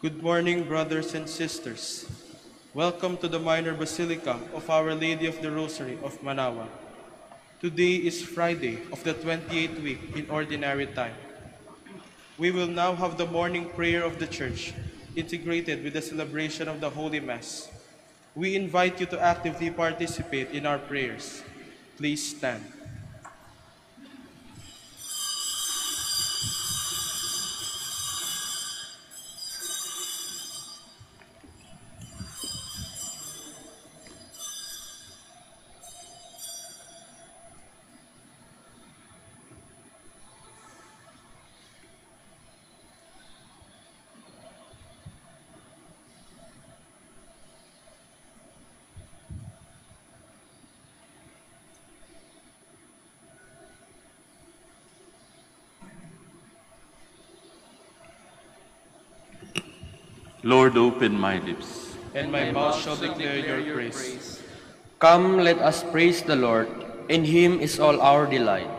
Good morning, brothers and sisters. Welcome to the Minor Basilica of Our Lady of the Rosary of Manaoag. Today is Friday of the 28th week in Ordinary Time. We will now have the morning prayer of the Church, integrated with the celebration of the Holy Mass. We invite you to actively participate in our prayers. Please stand. Lord, open my lips, and my mouth shall declare your praise. Come, let us praise the Lord. In him is all our delight.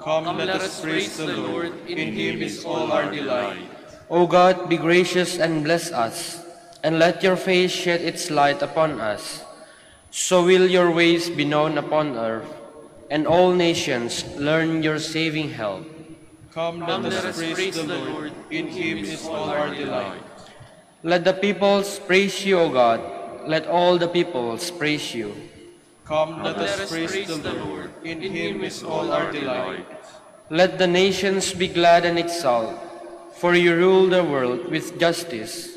Come, let us praise the Lord. In him is all our delight. O God, be gracious and bless us, and let your face shed its light upon us. So will your ways be known upon earth, and all nations learn your saving help. Come, let us praise the Lord. In him is all our delight. Let the peoples praise you, O God. Let all the peoples praise you. Come, let us praise the Lord. In him is all our delight. Let the nations be glad and exult, for you rule the world with justice.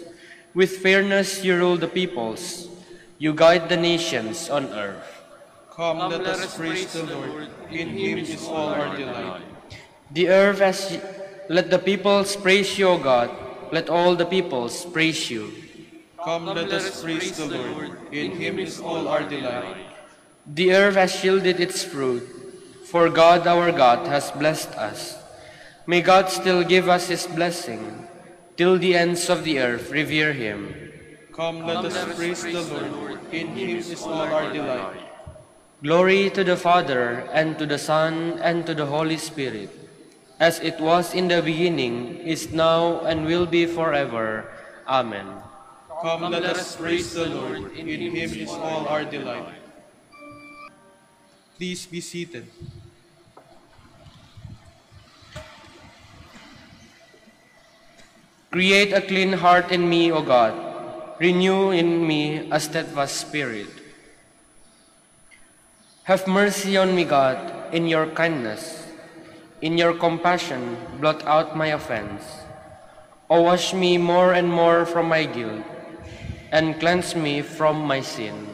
With fairness you rule the peoples. You guide the nations on earth. Come, let us praise the Lord. In him is all our delight. Let the peoples praise you, O God. Let all the peoples praise you. Come, let us praise the Lord. In him is all our delight. The earth has yielded its fruit, for God our God has blessed us. May God still give us his blessing, till the ends of the earth revere him. Come, let us praise the Lord. In him is all our delight. Glory to the Father, and to the Son, and to the Holy Spirit, as it was in the beginning, is now, and will be forever. Amen. Come, let us praise the Lord. In him is all our delight. Please be seated. Create a clean heart in me, O God. Renew in me a steadfast spirit. Have mercy on me, God, in your kindness. In your compassion, blot out my offense. O wash me more and more from my guilt, and cleanse me from my sin.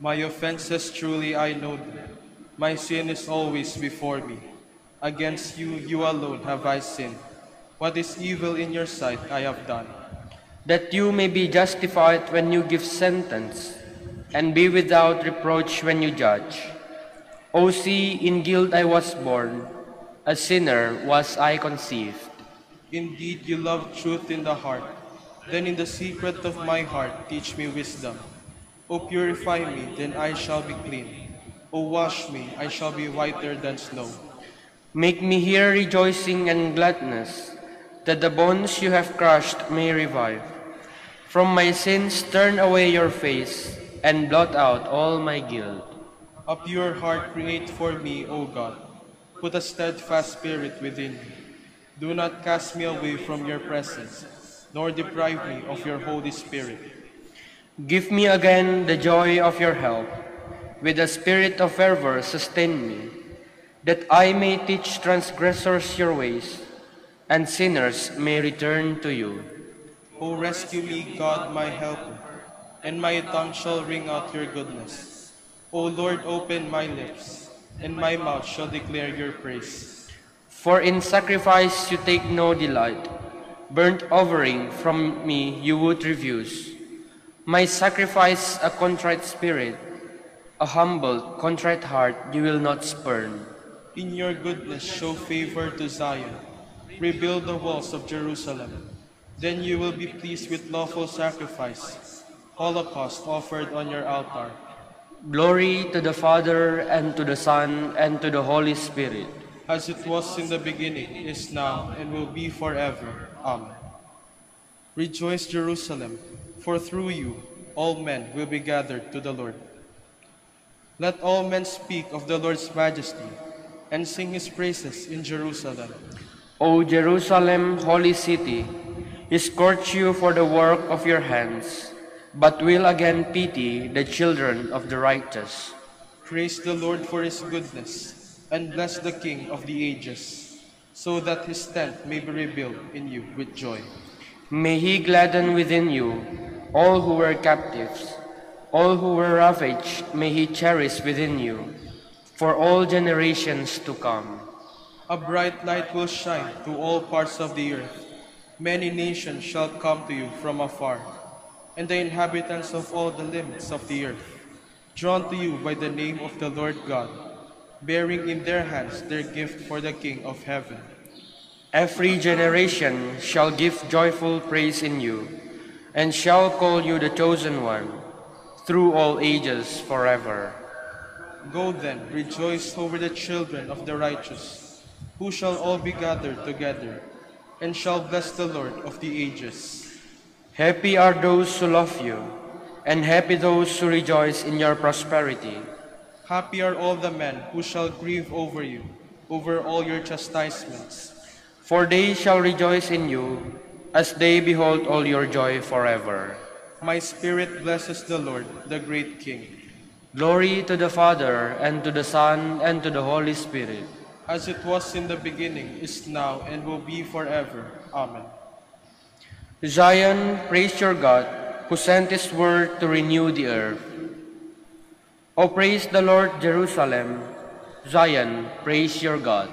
My offenses truly I know them. My sin is always before me. Against you, you alone have I sinned. What is evil in your sight I have done. That you may be justified when you give sentence, and be without reproach when you judge. O see, in guilt I was born. A sinner was I conceived. Indeed, you love truth in the heart. Then in the secret of my heart, teach me wisdom. O purify me, then I shall be clean. O wash me, I shall be whiter than snow. Make me hear rejoicing and gladness, that the bones you have crushed may revive. From my sins, turn away your face, and blot out all my guilt. A pure heart create for me, O God. Put a steadfast spirit within me. Do not cast me away from your presence, nor deprive me of your Holy Spirit. Give me again the joy of your help. With a spirit of fervor, sustain me, that I may teach transgressors your ways, and sinners may return to you. O rescue me, God, my helper, and my tongue shall ring out your goodness. O Lord, open my lips, and my mouth shall declare your praise. For in sacrifice you take no delight. Burnt offering from me you would refuse. My sacrifice, a contrite spirit, a humble, contrite heart you will not spurn. In your goodness show favor to Zion. Rebuild the walls of Jerusalem. Then you will be pleased with lawful sacrifice, holocaust offered on your altar. Glory to the Father, and to the Son, and to the Holy Spirit. As it was in the beginning, is now, and will be forever. Amen. Rejoice, Jerusalem, for through you all men will be gathered to the Lord. Let all men speak of the Lord's majesty and sing his praises in Jerusalem. O Jerusalem, holy city, he scourged you for the work of your hands, but will again pity the children of the righteous. Praise the Lord for his goodness, and bless the King of the ages, so that his tent may be rebuilt in you with joy. May he gladden within you all who were captives, all who were ravaged, may he cherish within you, for all generations to come. A bright light will shine to all parts of the earth. Many nations shall come to you from afar, and the inhabitants of all the limits of the earth, drawn to you by the name of the Lord God, bearing in their hands their gift for the King of heaven. Every generation shall give joyful praise in you, and shall call you the chosen one, through all ages forever. Go then, rejoice over the children of the righteous, who shall all be gathered together, and shall bless the Lord of the ages. Happy are those who love you, and happy those who rejoice in your prosperity. Happy are all the men who shall grieve over you, over all your chastisements. For they shall rejoice in you, as they behold all your joy forever. My spirit blesses the Lord, the great King. Glory to the Father, and to the Son, and to the Holy Spirit. As it was in the beginning, is now, and will be forever. Amen. Zion, praise your God, who sent his word to renew the earth. O praise the Lord, Jerusalem. Zion, praise your God.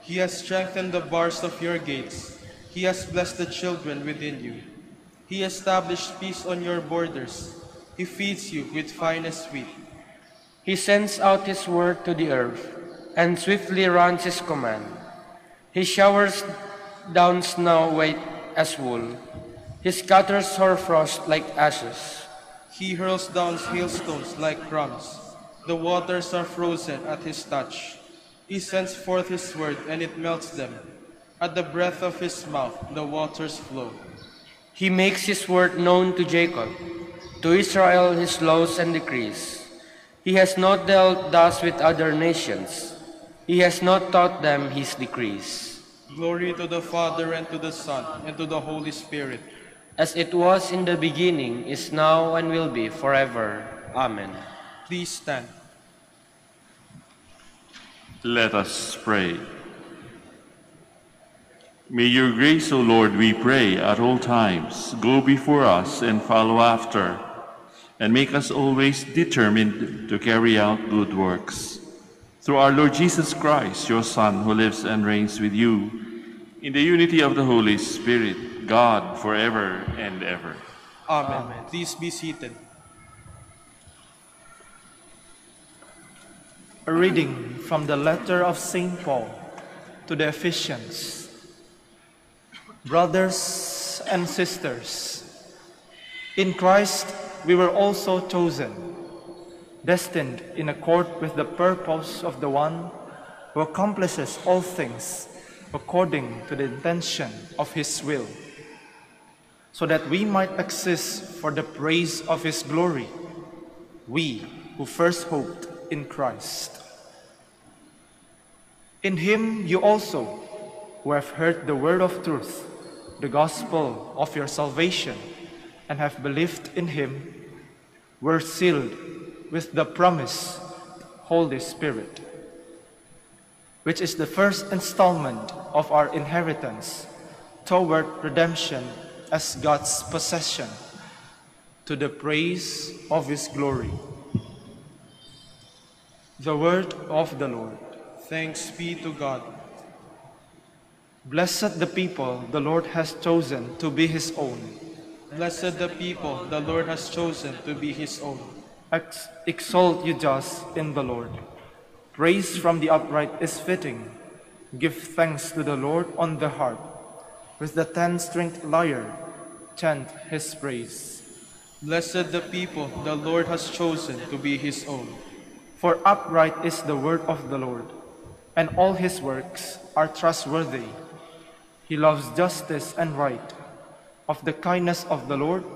He has strengthened the bars of your gates. He has blessed the children within you. He established peace on your borders. He feeds you with finest wheat. He sends out his word to the earth, and swiftly runs his command. He showers down snow white as wool. He scatters hoarfrost like ashes. He hurls down hailstones like crumbs. The waters are frozen at his touch. He sends forth his word, and it melts them. At the breath of his mouth, the waters flow. He makes his word known to Jacob, to Israel his laws and decrees. He has not dealt thus with other nations. He has not taught them his decrees. Glory to the Father, and to the Son, and to the Holy Spirit. As it was in the beginning, is now, and will be forever. Amen. Please stand. Let us pray. May your grace, O Lord, we pray, at all times, go before us and follow after, and make us always determined to carry out good works. Through our Lord Jesus Christ, your Son, who lives and reigns with you, in the unity of the Holy Spirit, God, forever and ever. Amen. Amen. Please be seated. A reading from the letter of St. Paul to the Ephesians. Brothers and sisters, in Christ we were also chosen, destined in accord with the purpose of the one who accomplishes all things according to the intention of his will, so that we might exist for the praise of his glory, we who first hoped in Christ. In him you also, who have heard the word of truth, the gospel of your salvation, and have believed in him, were sealed with the promise, Holy Spirit, which is the first installment of our inheritance toward redemption as God's possession, to the praise of his glory. The word of the Lord. Thanks be to God. Blessed the people the Lord has chosen to be his own. Blessed the people the Lord has chosen to be his own. Exalt you just in the Lord. Praise from the upright is fitting. Give thanks to the Lord on the harp. With the 10-stringed lyre, chant his praise. Blessed the people the Lord has chosen to be his own. For upright is the word of the Lord, and all his works are trustworthy. He loves justice and right. Of the kindness of the Lord,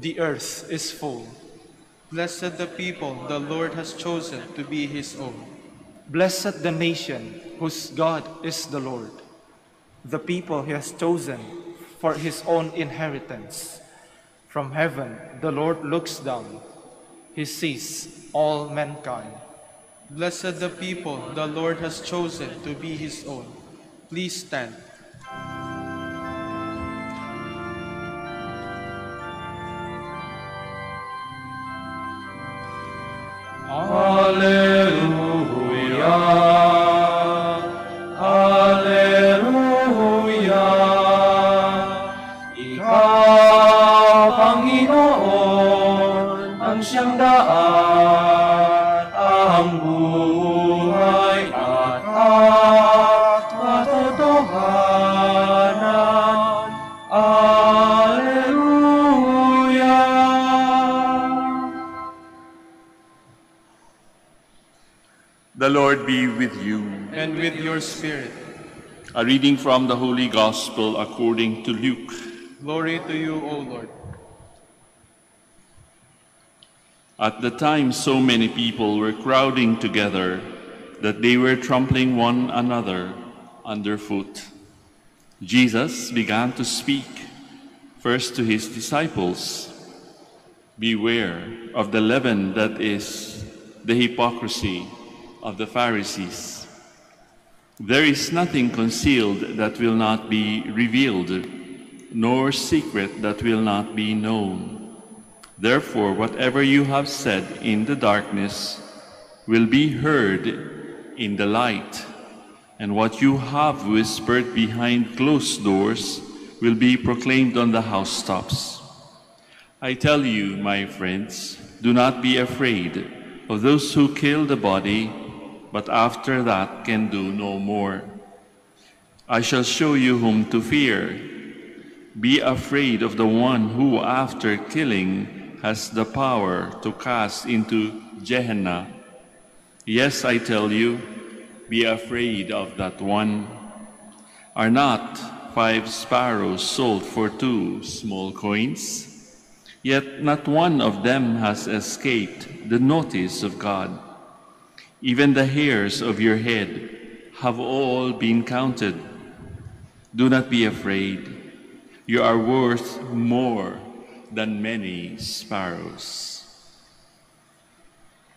the earth is full. Blessed the people the Lord has chosen to be his own. Blessed the nation whose God is the Lord, the people he has chosen for his own inheritance. From heaven, the Lord looks down. He sees all mankind. Blessed the people the Lord has chosen to be his own. Please stand. Alleluia, alleluia, Ikaw, Panginoon, ang siyang daan, ang buhay at katotohanan. Alleluia. The Lord be with you. And with your spirit. A reading from the Holy Gospel according to Luke. Glory to you, O Lord. At the time, so many people were crowding together that they were trampling one another underfoot. Jesus began to speak first to his disciples. Beware of the leaven that is the hypocrisy of the Pharisees. There is nothing concealed that will not be revealed, nor secret that will not be known. Therefore, whatever you have said in the darkness will be heard in the light, and what you have whispered behind closed doors will be proclaimed on the housetops. I tell you, my friends, do not be afraid of those who kill the body, but after that can do no more. I shall show you whom to fear. Be afraid of the one who, after killing, has the power to cast into Gehenna. Yes, I tell you, be afraid of that one. Are not 5 sparrows sold for 2 small coins? Yet not one of them has escaped the notice of God. Even the hairs of your head have all been counted. Do not be afraid. You are worth more than many sparrows.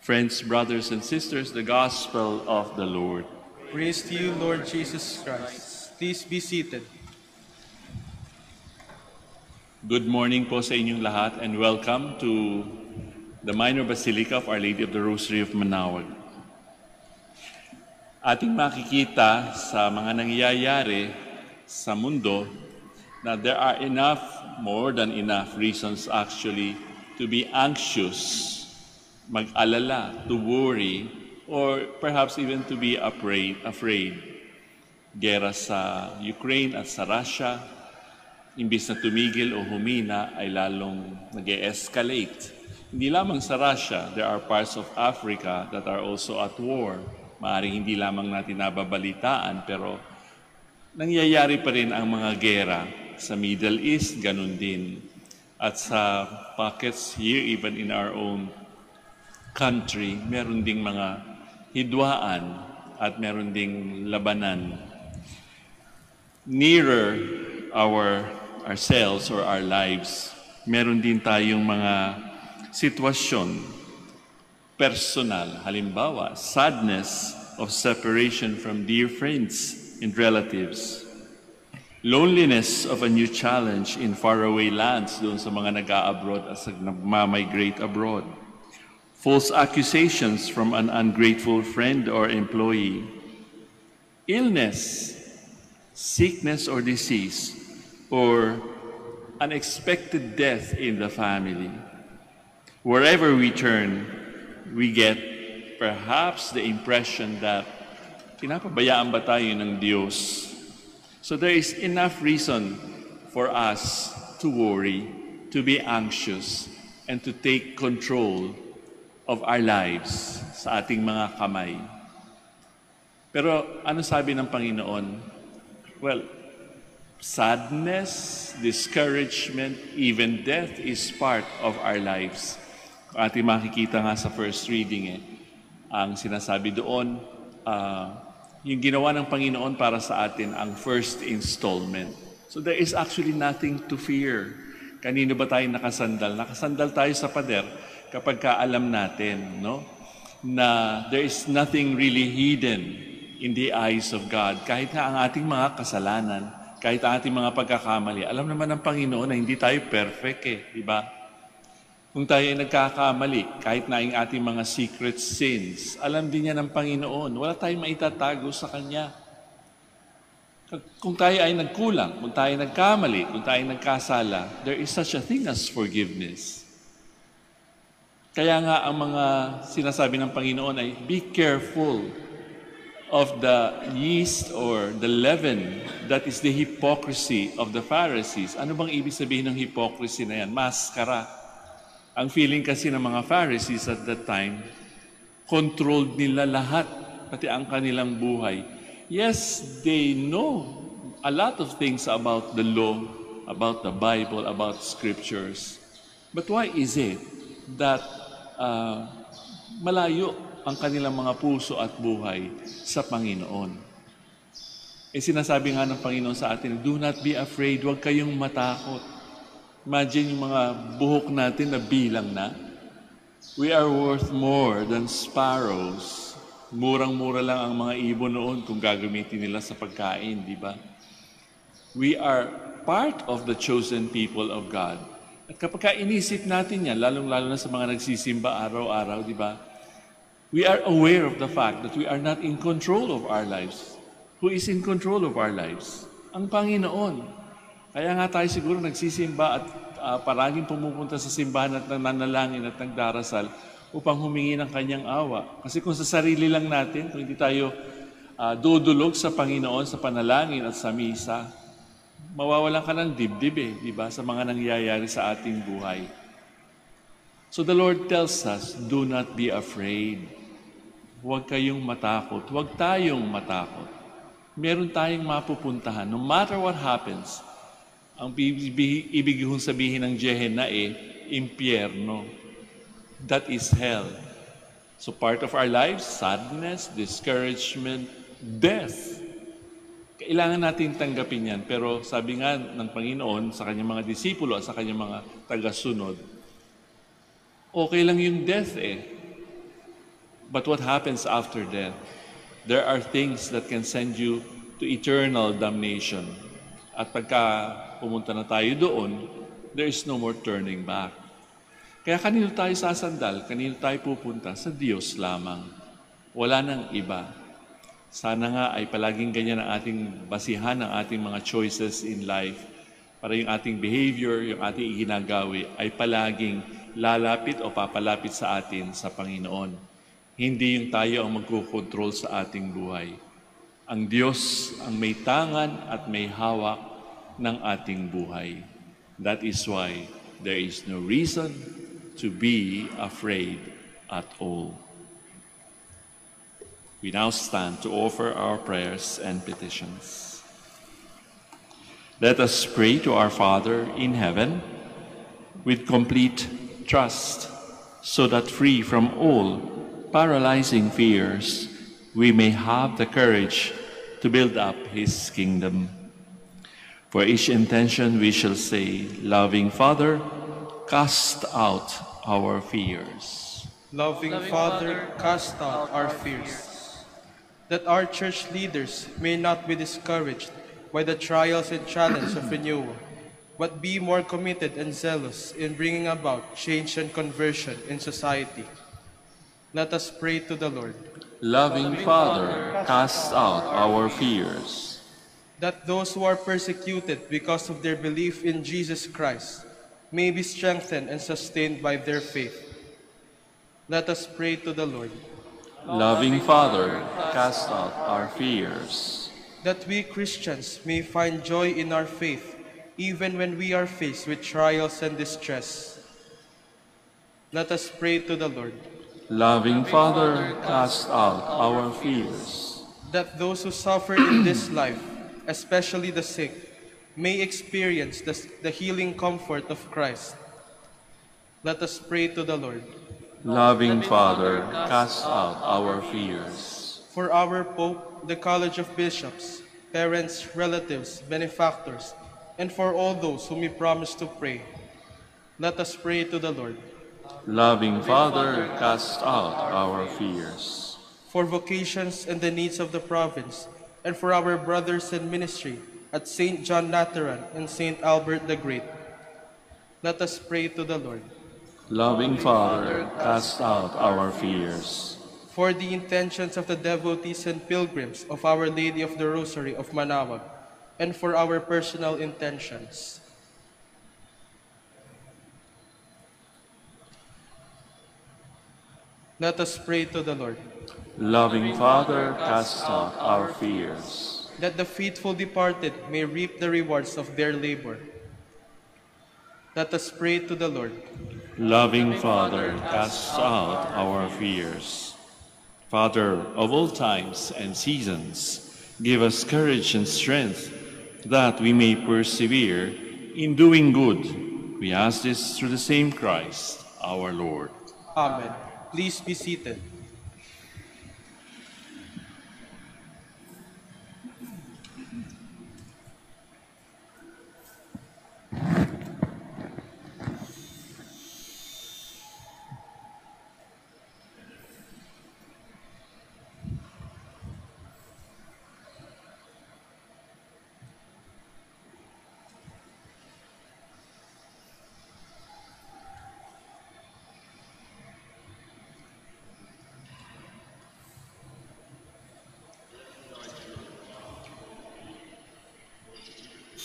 Friends, brothers, and sisters, the gospel of the Lord. Praise to you, Lord Jesus Christ. Please be seated. Good morning po sa inyong lahat and welcome to the Minor Basilica of Our Lady of the Rosary of Manaoag. Ating makikita sa mga nangyayari sa mundo na there are enough, more than enough reasons actually to be anxious, mag-alala, to worry, or perhaps even to be afraid. Gera sa Ukraine at sa Russia, imbis na tumigil o humina ay lalong nag-escalate. Hindi lamang sa Russia, there are parts of Africa that are also at war. Maaaring hindi lamang natin nababalitaan pero nangyayari pa rin ang mga gera sa Middle East, ganun din. At sa pockets here, even in our own country, meron ding mga hidwaan at meron ding labanan. Nearer ourselves or our lives, meron din tayong mga sitwasyon personal, halimbawa, sadness of separation from dear friends and relatives, loneliness of a new challenge in faraway lands, doon sa mga nag-a-abroad as nagmamigrate abroad, false accusations from an ungrateful friend or employee, illness, sickness or disease, or unexpected death in the family. Wherever we turn, we get perhaps the impression that pinapabayaan ba tayo ng Diyos? So there is enough reason for us to worry, to be anxious, and to take control of our lives sa ating mga kamay. Pero ano sabi ng Panginoon? Well, Sadness, discouragement, even death is part of our lives. Ating makikita nga sa first reading ang sinasabi doon, yung ginawa ng Panginoon para sa atin ang first installment. So there is actually nothing to fear. Kanino ba tayo nakasandal? Nakasandal tayo sa pader kapag kaalam natin, no? Na there is nothing really hidden in the eyes of God. Kahit na ang ating mga kasalanan, kahit ang ating mga pagkakamali, alam naman ng Panginoon na hindi tayo perfect diba? Kung tayo ay nagkakamali, kahit na ang ating mga secret sins, alam din niya ng Panginoon, wala tayong maitatago sa Kanya. Kung tayo ay nagkulang, kung tayo ay nagkamali, kung tayo ay nagkasala, there is such a thing as forgiveness. Kaya nga ang mga sinasabi ng Panginoon ay, be careful of the yeast or the leaven that is the hypocrisy of the Pharisees. Ano bang ibig sabihin ng hypocrisy na yan? Maskara. Ang feeling kasi ng mga Pharisees at that time, controlled nila lahat, pati ang kanilang buhay. Yes, they know a lot of things about the law, about the Bible, about scriptures. But why is it that malayo ang kanilang mga puso at buhay sa Panginoon? Eh sinasabi nga ng Panginoon sa atin, do not be afraid, huwag kayong matakot. Imagine yung mga buhok natin na bilang na. We are worth more than sparrows. Murang-mura lang ang mga ibon noon kung gagamitin nila sa pagkain, di ba? We are part of the chosen people of God. At kapag inisip natin yan, lalong-lalo na sa mga nagsisimba araw-araw, di ba? We are aware of the fact that we are not in control of our lives. Who is in control of our lives? Ang Panginoon. Kaya nga tayo siguro nagsisimba at paraging pumupunta sa simbahan at nananalangin at nagdarasal upang humingi ng kanyang awa. Kasi kung sa sarili lang natin, kung hindi tayo dudulog sa Panginoon, sa panalangin at sa misa, mawawalan ka ng dibdib di ba? Sa mga nangyayari sa ating buhay. So the Lord tells us, do not be afraid. Huwag kayong matakot. Huwag tayong matakot. Meron tayong mapupuntahan. No matter what happens, ang ibig kong sabihin ng Gehenna impyerno. That is hell. So part of our lives, sadness, discouragement, death. Kailangan natin tanggapin yan. Pero sabi nga ng Panginoon sa kanyang mga disipulo at sa kanyang mga tagasunod, okay lang yung death But what happens after death? There are things that can send you to eternal damnation. At pagka pumunta na tayo doon, there is no more turning back. Kaya kanino tayo sasandal, kanino tayo pupunta? Sa Diyos lamang. Wala nang iba. Sana nga ay palaging ganyan ang ating basihan, ang ating mga choices in life. Para yung ating behavior, yung ating iginagawi ay palaging lalapit o papalapit sa atin sa Panginoon. Hindi yung tayo ang magkukontrol sa ating buhay. Ang Diyos ang may tangan at may hawak ng ating buhay. That is why there is no reason to be afraid at all. We now stand to offer our prayers and petitions. Let us pray to our Father in heaven with complete trust, so that free from all paralyzing fears, we may have the courage to build up His kingdom. For each intention we shall say, Loving Father, cast out our fears. Loving Father, cast out our fears. That our church leaders may not be discouraged by the trials and challenges of renewal, but be more committed and zealous in bringing about change and conversion in society. Let us pray to the Lord. Loving Father, cast out our fears. That those who are persecuted because of their belief in Jesus Christ may be strengthened and sustained by their faith. Let us pray to the Lord. Loving Father, cast out our fears. That we Christians may find joy in our faith, even when we are faced with trials and distress. Let us pray to the Lord. Loving Father, cast out our fears. That those who suffer in this life, especially the sick, may experience the healing comfort of Christ. Let us pray to the Lord. Loving Father, cast out our fears. For our Pope, the College of Bishops, parents, relatives, benefactors, and for all those whom we promise to pray, let us pray to the Lord. Loving Father, cast out our fears. For vocations and the needs of the province, and for our brothers in ministry at St. John Lateran and St. Albert the Great, let us pray to the Lord. Loving Father, cast out our fears. For the intentions of the devotees and pilgrims of Our Lady of the Rosary of Manaoag, and for our personal intentions. Let us pray to the Lord. Loving Father, cast out our fears. That the faithful departed may reap the rewards of their labor. Let us pray to the Lord. Loving Father, cast out our fears. Father of all times and seasons, give us courage and strength that we may persevere in doing good. We ask this through the same Christ, our Lord. Amen. Please be seated.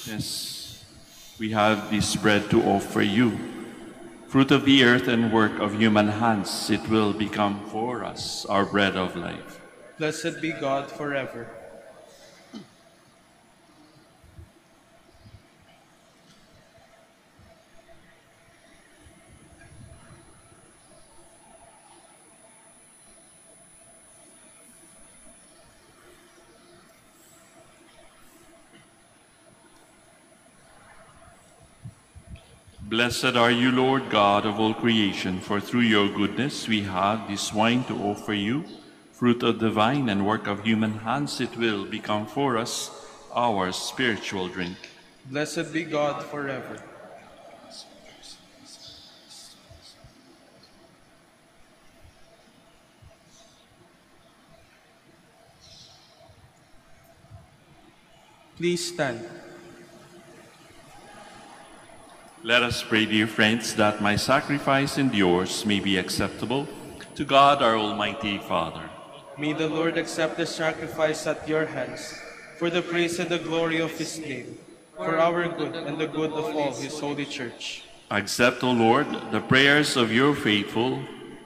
Yes, we have this bread to offer you, fruit of the earth and work of human hands. It will become for us our bread of life. Blessed be God forever. Blessed are you, Lord God of all creation, for through your goodness we have this wine to offer you, fruit of the vine and work of human hands. It will become for us our spiritual drink. Blessed be God forever. Please stand. Let us pray, dear friends, that my sacrifice and yours may be acceptable to God, our Almighty Father. May the Lord accept the sacrifice at your hands for the praise and the glory of his name, for our good and the good of all his holy church. Accept, O Lord, the prayers of your faithful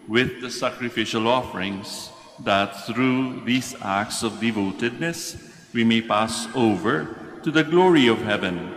with the sacrificial offerings, that through these acts of devotedness we may pass over to the glory of heaven,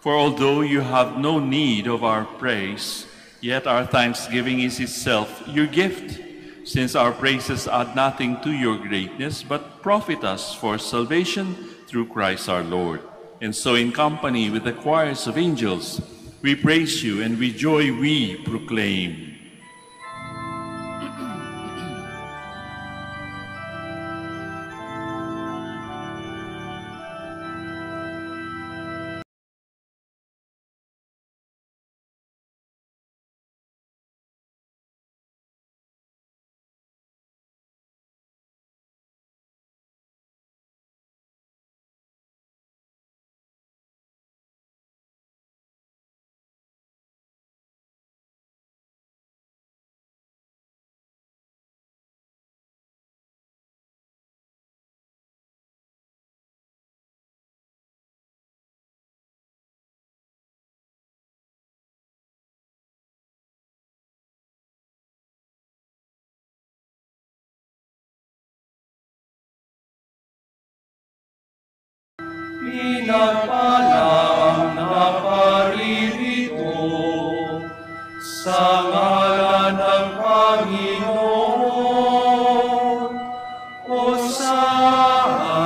For although you have no need of our praise, yet our thanksgiving is itself your gift, since our praises add nothing to your greatness, but profit us for salvation through Christ our Lord. And so in company with the choirs of angels, we praise you and with joy we proclaim. pinapalam na paririto sa ngalan ng Panginoon. Hosana,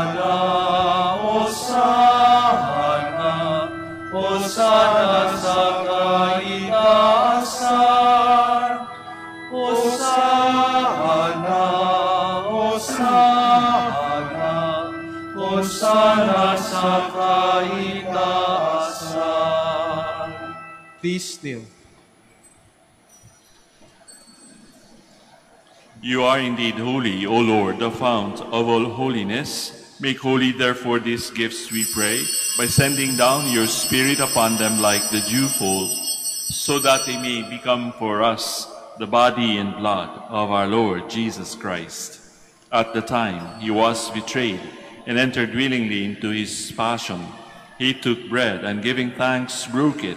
Hosana, Hosana sa kalitasan. Hosana, Hosana, Hosana sa kalitasan. Be still. You are indeed holy, O Lord, the fount of all holiness. Make holy, therefore, these gifts, we pray, by sending down your Spirit upon them like the dewfall, so that they may become for us the body and blood of our Lord Jesus Christ. At the time he was betrayed and entered willingly into his passion, he took bread and, giving thanks, broke it,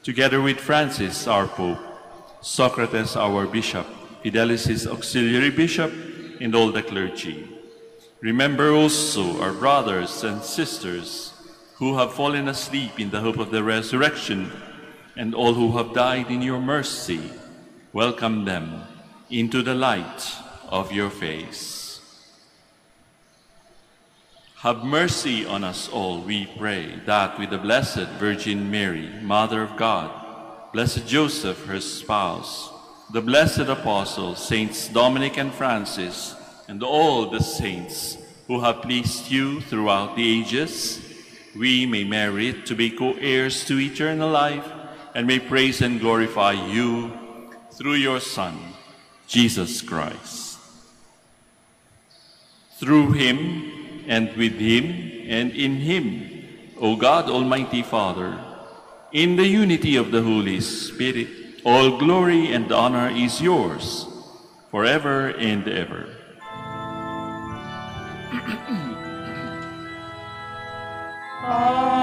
together with Francis, our Pope, Socrates, our Bishop, Fidelis, his Auxiliary Bishop, and all the clergy. Remember also our brothers and sisters who have fallen asleep in the hope of the resurrection, and all who have died in your mercy. Welcome them into the light of your face. Have mercy on us all, we pray, that with the Blessed Virgin Mary, Mother of God, Blessed Joseph, her spouse, the blessed apostles, Saints Dominic and Francis, and all the saints who have pleased you throughout the ages, we may merit to be co-heirs to eternal life, and may praise and glorify you through your Son, Jesus Christ. Through him, and with him, and in him, O God, Almighty Father, in the unity of the Holy Spirit, all glory and honor is yours, forever and ever. Amen.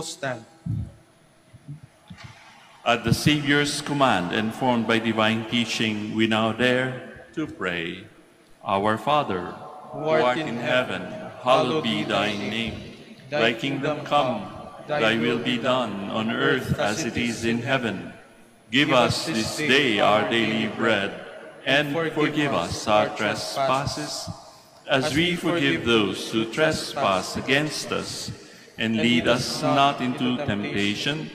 Stand. At the Savior's command, and formed by divine teaching, we now dare to pray. Our Father, who art in heaven, hallowed be thy name. Thy kingdom come, thy will be done on earth as it is in heaven. Give us this day our daily bread, and forgive us our trespasses, as we forgive those who trespass against us. And lead us not into temptation,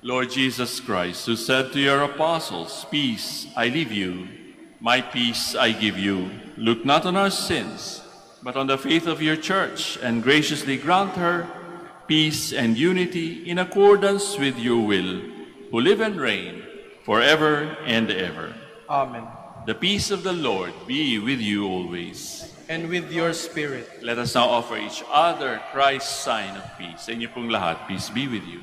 Lord Jesus Christ, who said to your apostles, "Peace I leave you, my peace I give you," look not on our sins, but on the faith of your church, and graciously grant her peace and unity in accordance with your will, who live and reign forever and ever. Amen. The peace of the Lord be with you always. And with your spirit. Let us now offer each other Christ's sign of peace. Sa inyo pong lahat, peace be with you.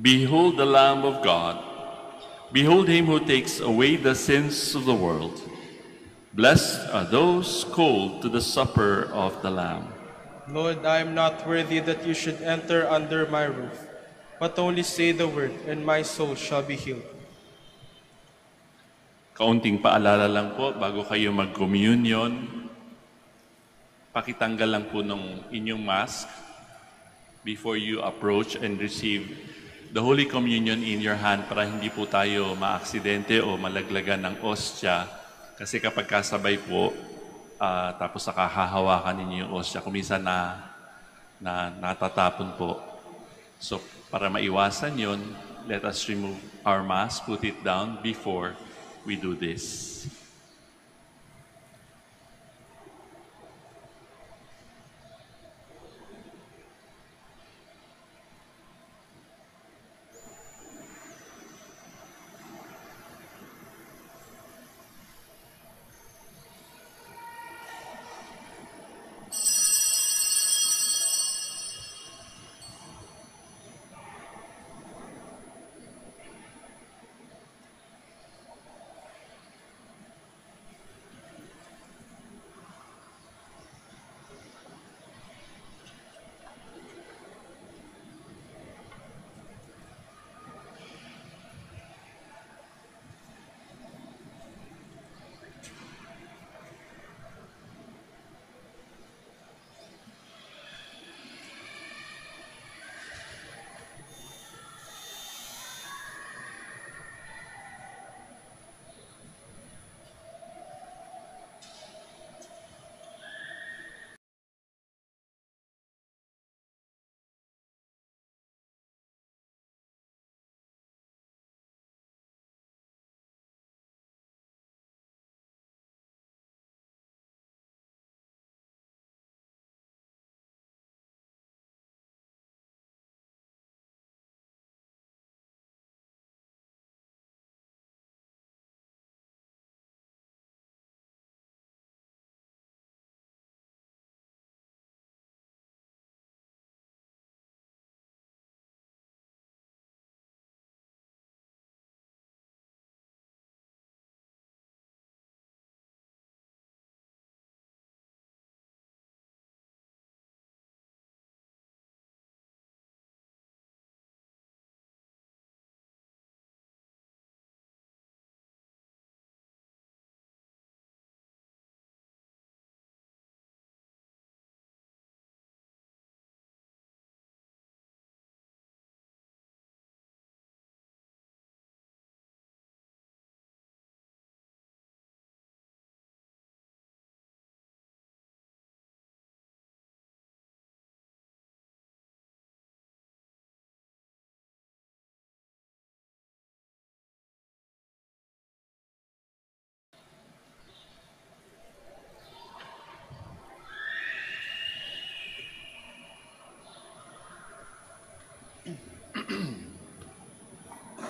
Behold the Lamb of God. Behold him who takes away the sins of the world. Blessed are those called to the supper of the Lamb. Lord, I am not worthy that you should enter under my roof, but only say the word, and my soul shall be healed. Kaunting paalala lang po bago kayo mag-communion. Pakitanggal lang po ng inyong mask before you approach and receive the Holy Communion in your hand, para hindi po tayo maaksidente o malaglagan ng ostya. Kasi kapag kasabay po, tapos nakahahawakan ninyo yung ostya, kuminsan na natatapon po. So, para maiwasan yon, let us remove our mask, put it down before we do this.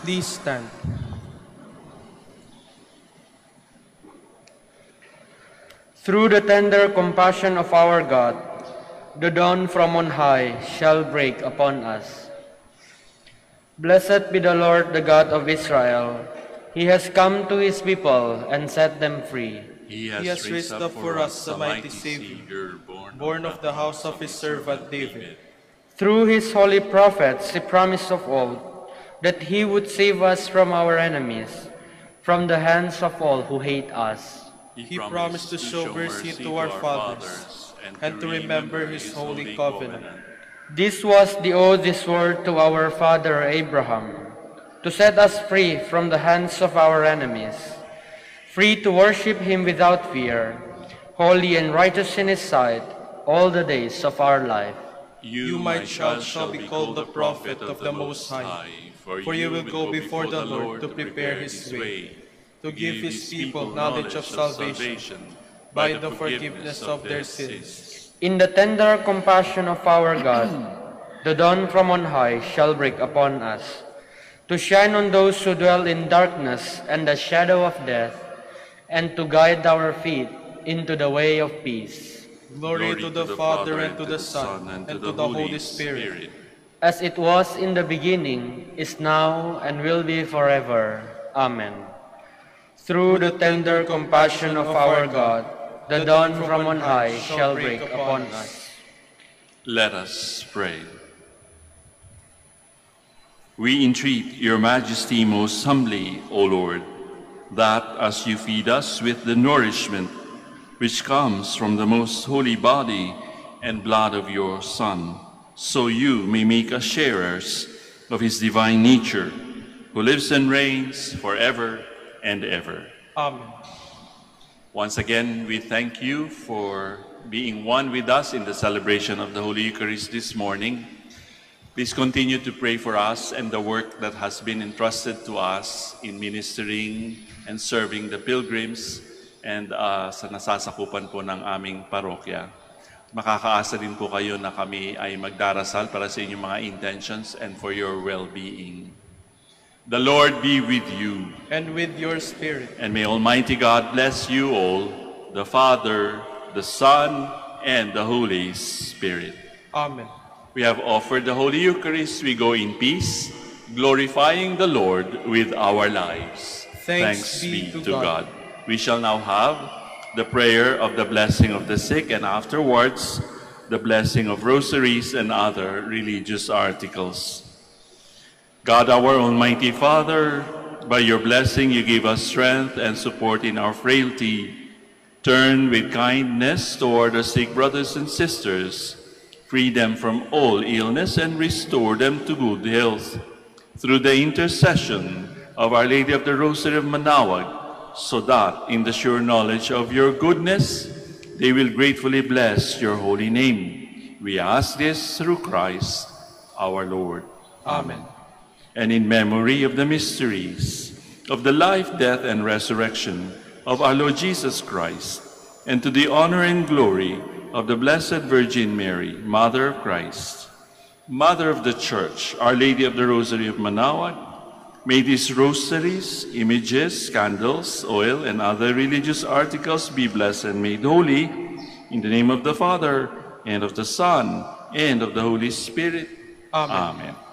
Please stand. Through the tender compassion of our God, the dawn from on high shall break upon us. Blessed be the Lord, the God of Israel. He has come to his people and set them free. He has raised up for us the mighty Savior, born of the house of his servant David. Through his holy prophets, he promised of old that he would save us from our enemies, from the hands of all who hate us. He promised to show mercy to our fathers, and to remember his holy covenant. This was the oath he swore to our father Abraham, to set us free from the hands of our enemies, free to worship him without fear, holy and righteous in his sight, all the days of our life. You, my child, shall be called the prophet of the Most High, for you will go before the Lord to prepare his way, to give his people knowledge of salvation by the forgiveness of their sins. In the tender compassion of our God, the dawn from on high shall break upon us, to shine on those who dwell in darkness and the shadow of death, and to guide our feet into the way of peace. Glory to the Father, and to the Son, and to the Holy Spirit, as it was in the beginning, is now, and will be forever. Amen. Through the tender compassion of our God, the dawn from on high shall break upon us. Let us pray. We entreat your majesty most humbly, O Lord, that as you feed us with the nourishment which comes from the most holy body and blood of your Son, so you may make us sharers of his divine nature, who lives and reigns forever and ever. Amen. Once again, we thank you for being one with us in the celebration of the Holy Eucharist this morning. Please continue to pray for us and the work that has been entrusted to us in ministering and serving the pilgrims and sa nasasakupan po ng aming parokya. Makakaasa din po kayo na kami ay magdarasal para sa inyong mga intentions and for your well-being. The Lord be with you. And with your spirit. And may Almighty God bless you all, the Father, the Son, and the Holy Spirit. Amen. We have offered the Holy Eucharist. We go in peace, glorifying the Lord with our lives. Thanks be to God. We shall now have the prayer of the blessing of the sick, and afterwards, the blessing of rosaries and other religious articles. God, our Almighty Father, by your blessing you give us strength and support in our frailty. Turn with kindness toward our sick brothers and sisters. Free them from all illness and restore them to good health. Through the intercession of Our Lady of the Rosary of Manaoag, so that in the sure knowledge of your goodness, they will gratefully bless your holy name. We ask this through Christ our Lord. Amen. And in memory of the mysteries of the life, death, and resurrection of our Lord Jesus Christ, and to the honor and glory of the Blessed Virgin Mary, Mother of Christ, Mother of the Church, Our Lady of the Rosary of Manaoag, may these rosaries, images, candles, oil, and other religious articles be blessed and made holy. In the name of the Father, and of the Son, and of the Holy Spirit. Amen. Amen.